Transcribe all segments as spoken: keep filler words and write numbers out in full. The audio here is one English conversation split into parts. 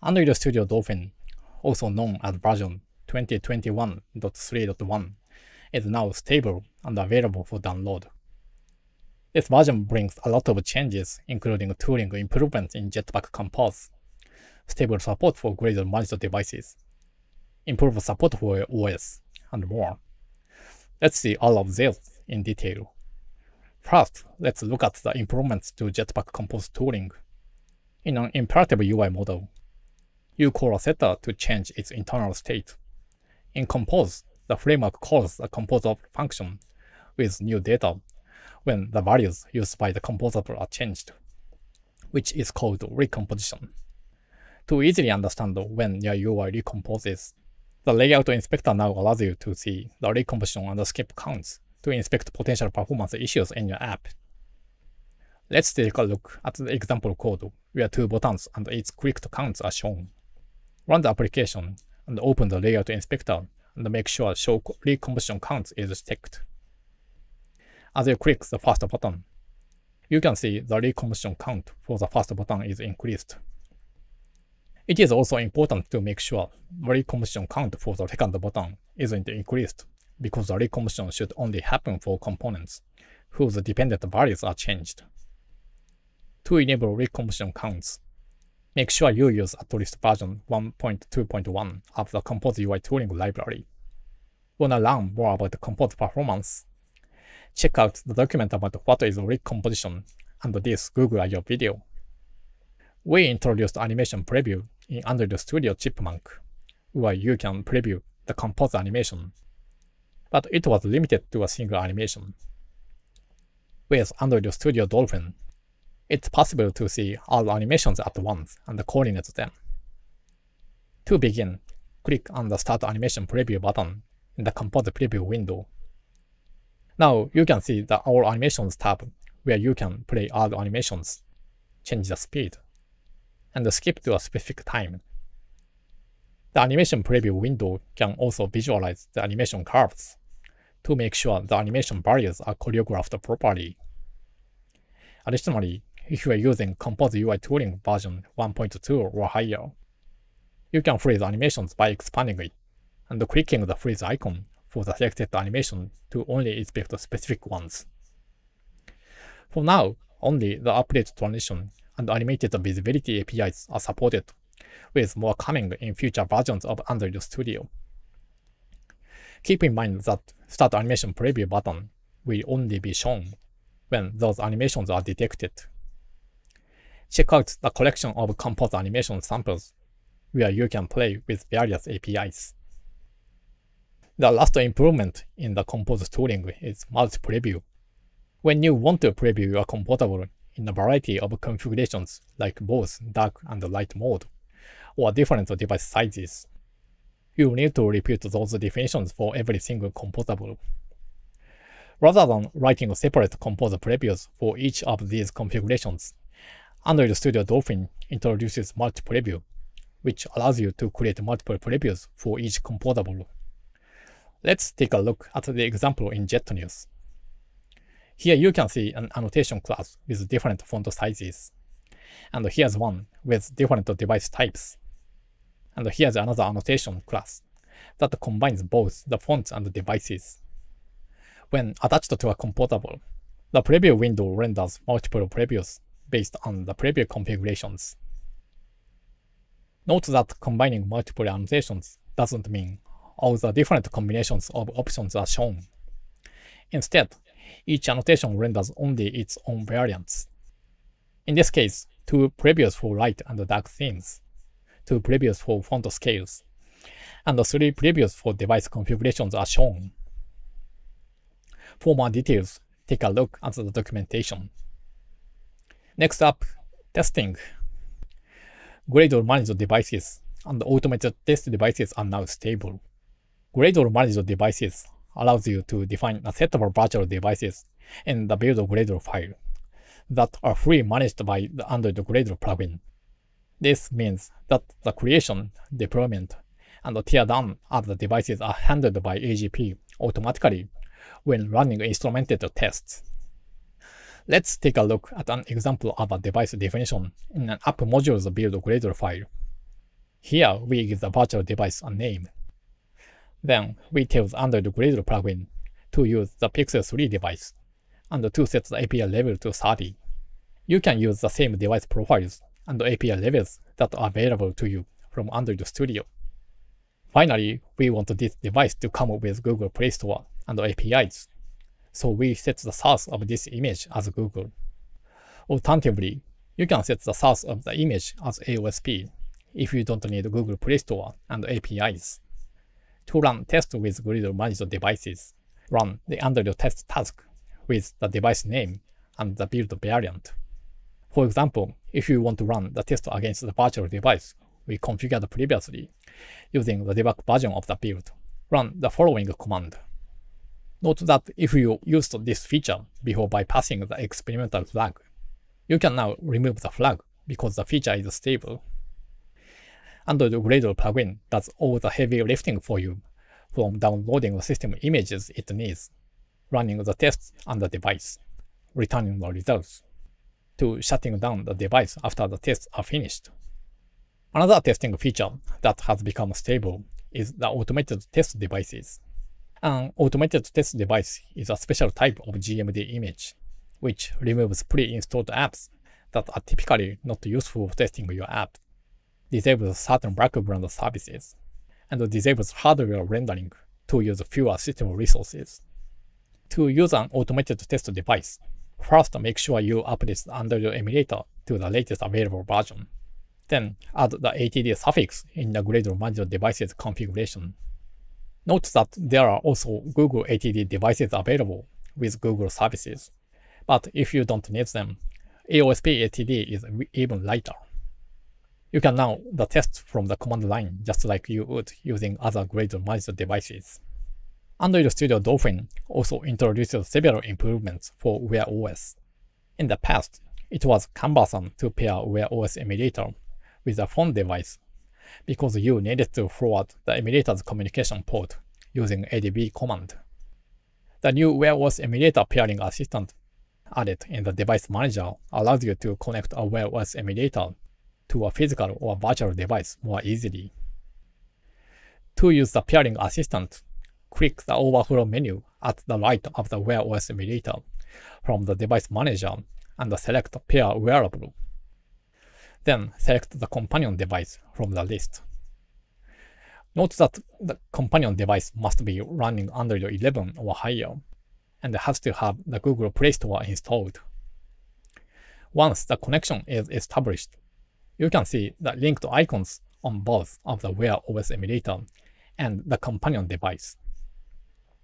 Android Studio Dolphin, also known as version twenty twenty-one point three point one, is now stable and available for download. This version brings a lot of changes, including tooling improvements in Jetpack Compose, stable support for Gradle Managed Devices, improved support for Wear O S, and more. Let's see all of this in detail. First, let's look at the improvements to Jetpack Compose tooling. In an imperative U I model, you call a setter to change its internal state. In Compose, the framework calls a composable function with new data when the values used by the composable are changed, which is called recomposition. To easily understand when your U I recomposes, the layout inspector now allows you to see the recomposition and the skip counts to inspect potential performance issues in your app. Let's take a look at the example code where two buttons and its clicked counts are shown. Run the application and open the layout inspector and make sure show recomposition counts is checked. As you click the first button, you can see the recomposition count for the first button is increased. It is also important to make sure the recomposition count for the second button isn't increased, because the recomposition should only happen for components whose dependent values are changed. To enable recomposition counts, make sure you use at least version one point two point one of the Compose U I tooling library. Wanna learn more about Compose performance? Check out the document about what is recomposition and this Google I O video. We introduced animation preview in Android Studio Chipmunk, where you can preview the Compose animation, but it was limited to a single animation. With Android Studio Dolphin, it's possible to see all animations at once and coordinate them. To begin, click on the Start Animation Preview button in the Compose Preview window. Now you can see the All Animations tab, where you can play all animations, change the speed, and skip to a specific time. The Animation Preview window can also visualize the animation curves to make sure the animation values are choreographed properly. Additionally, if you are using Compose U I tooling version one point two or higher, you can freeze animations by expanding it and clicking the freeze icon for the selected animation to only inspect specific ones. For now, only the updateTransition and animated visibility A P Is are supported, with more coming in future versions of Android Studio. Keep in mind that Start Animation Preview button will only be shown when those animations are detected. Check out the collection of Compose animation samples, where you can play with various A P Is. The last improvement in the Compose tooling is Multi Preview. When you want to preview your Composable in a variety of configurations like both dark and light mode, or different device sizes, you need to repeat those definitions for every single Composable. Rather than writing separate Compose previews for each of these configurations, Android Studio Dolphin introduces Multi Preview, which allows you to create multiple previews for each composable. Let's take a look at the example in JetNews. Here you can see an annotation class with different font sizes, and here's one with different device types, and here's another annotation class that combines both the fonts and the devices. When attached to a composable, the preview window renders multiple previews based on the preview configurations. Note that combining multiple annotations doesn't mean all the different combinations of options are shown. Instead, each annotation renders only its own variants. In this case, two previews for light and dark themes, two previews for font scales, and three previews for device configurations are shown. For more details, take a look at the documentation. Next up, testing. Gradle Managed Devices and automated test devices are now stable. Gradle Managed Devices allows you to define a set of virtual devices in the build Gradle file that are free managed by the Android Gradle plugin. This means that the creation, deployment, and teardown of the devices are handled by A G P automatically when running instrumented tests. Let's take a look at an example of a device definition in an app module's build Gradle file. Here, we give the virtual device a name. Then, we tell the Android Gradle plugin to use the Pixel three device, and to set the A P I level to thirty. You can use the same device profiles and A P I levels that are available to you from Android Studio. Finally, we want this device to come up with Google Play Store and A P Is, so we set the source of this image as Google. Alternatively, you can set the source of the image as A O S P if you don't need Google Play Store and A P Is. To run tests with Gradle Managed Devices, run the Android test task with the device name and the build variant. For example, if you want to run the test against the virtual device we configured previously, using the debug version of the build, run the following command. Note that if you used this feature before bypassing the experimental flag, you can now remove the flag because the feature is stable. Android Gradle plugin does all the heavy lifting for you, from downloading the system images it needs, running the tests on the device, returning the results, to shutting down the device after the tests are finished. Another testing feature that has become stable is the automated test devices. An automated test device is a special type of G M D image, which removes pre-installed apps that are typically not useful for testing your app, disables certain background services, and disables hardware rendering to use fewer system resources. To use an automated test device, first make sure you update the Android emulator to the latest available version. Then add the A T D suffix in the Gradle Managed Devices configuration. Note that there are also Google A T D devices available with Google services, but if you don't need them, A O S P A T D is even lighter. You can now the test from the command line just like you would using other Gradle Managed Devices. Android Studio Dolphin also introduces several improvements for Wear O S. In the past, it was cumbersome to pair Wear O S emulator with a phone device because you needed to forward the emulator's communication port using A D B command. The new Wear O S emulator pairing assistant added in the device manager allows you to connect a Wear O S emulator to a physical or virtual device more easily. To use the pairing assistant, click the overflow menu at the right of the Wear O S emulator from the device manager and select Pair Wearable. Then select the companion device from the list. Note that the companion device must be running Android eleven or higher, and has to have the Google Play Store installed. Once the connection is established, you can see the linked icons on both of the Wear O S emulator and the companion device.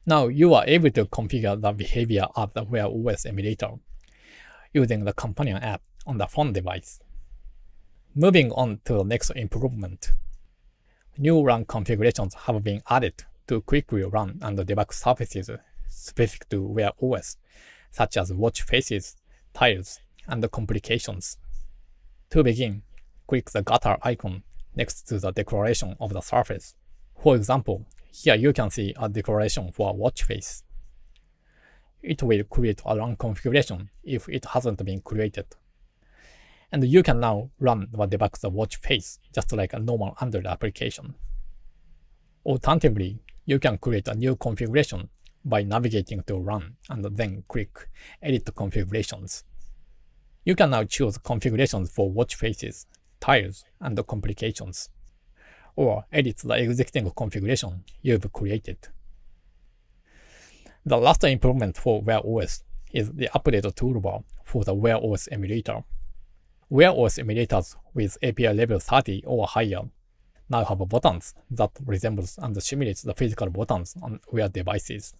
Now you are able to configure the behavior of the Wear O S emulator using the companion app on the phone device. Moving on to the next improvement. New run configurations have been added to quickly run and debug services specific to Wear O S, such as watch faces, tiles, and complications. To begin, click the gutter icon next to the declaration of the surface. For example, here you can see a declaration for a watch face. It will create a run configuration if it hasn't been created. And you can now run or debug the watch face just like a normal Android application. Alternatively, you can create a new configuration by navigating to Run and then click Edit Configurations. You can now choose configurations for watch faces, tiles, and complications, or edit the existing configuration you've created. The last improvement for Wear O S is the update toolbar for the Wear O S emulator. Wear O S emulators with A P I level thirty or higher now have buttons that resembles and simulates the physical buttons on Wear devices.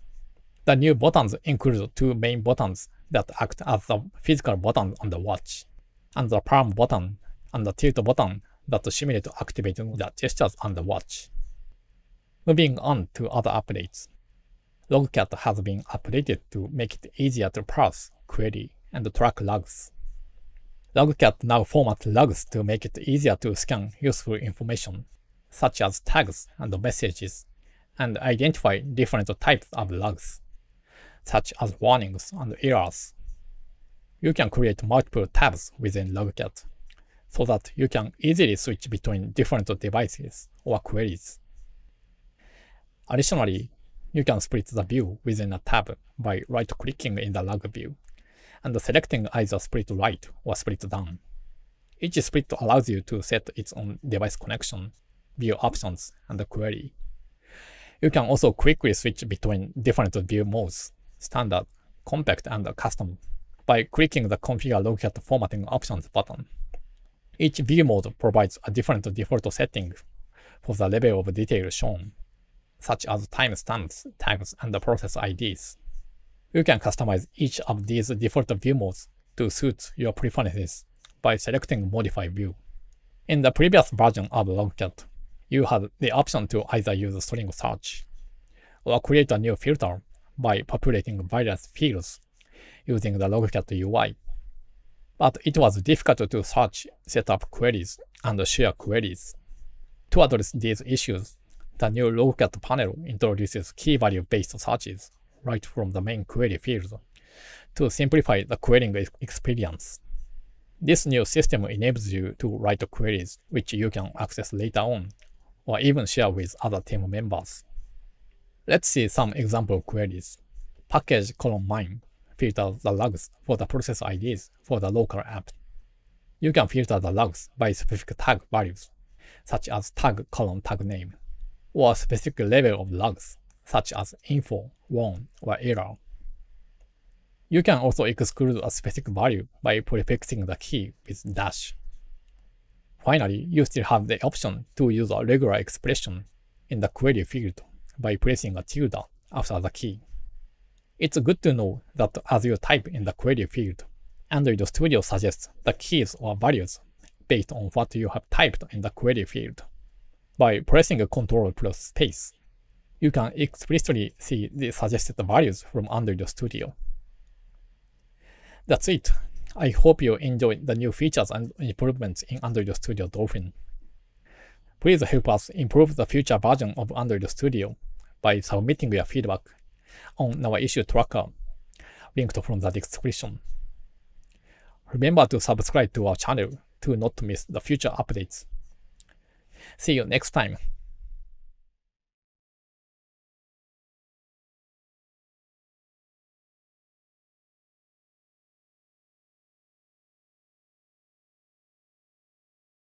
The new buttons include two main buttons that act as the physical button on the watch, and the palm button and the tilt button that simulate activating the gestures on the watch. Moving on to other updates. Logcat has been updated to make it easier to parse, query, and track logs. Logcat now formats logs to make it easier to scan useful information, such as tags and messages, and identify different types of logs, such as warnings and errors. You can create multiple tabs within Logcat, so that you can easily switch between different devices or queries. Additionally, you can split the view within a tab by right-clicking in the log view, and selecting either split right or split down. Each split allows you to set its own device connection, view options, and query. You can also quickly switch between different view modes, standard, compact, and custom, by clicking the Configure Logcat Formatting Options button. Each view mode provides a different default setting for the level of detail shown, such as timestamps, tags, and process I Ds. You can customize each of these default view modes to suit your preferences by selecting Modify View. In the previous version of Logcat, you had the option to either use string search or create a new filter by populating various fields using the Logcat U I. But it was difficult to search, set up queries, and share queries. To address these issues, the new Logcat panel introduces key-value-based searches right from the main query field to simplify the querying experience. This new system enables you to write queries which you can access later on, or even share with other team members. Let's see some example queries. Package colon mine filters the logs for the process I Ds for the local app. You can filter the logs by specific tag values, such as tag colon tag name, or specific level of logs, such as info, warn, or error. You can also exclude a specific value by prefixing the key with dash. Finally, you still have the option to use a regular expression in the query field by placing a tilde after the key. It's good to know that as you type in the query field, Android Studio suggests the keys or values based on what you have typed in the query field. By pressing Ctrl plus space, you can explicitly see the suggested values from Android Studio. That's it. I hope you enjoyed the new features and improvements in Android Studio Dolphin. Please help us improve the future version of Android Studio by submitting your feedback on our issue tracker, linked from the description. Remember to subscribe to our channel to not miss the future updates. See you next time.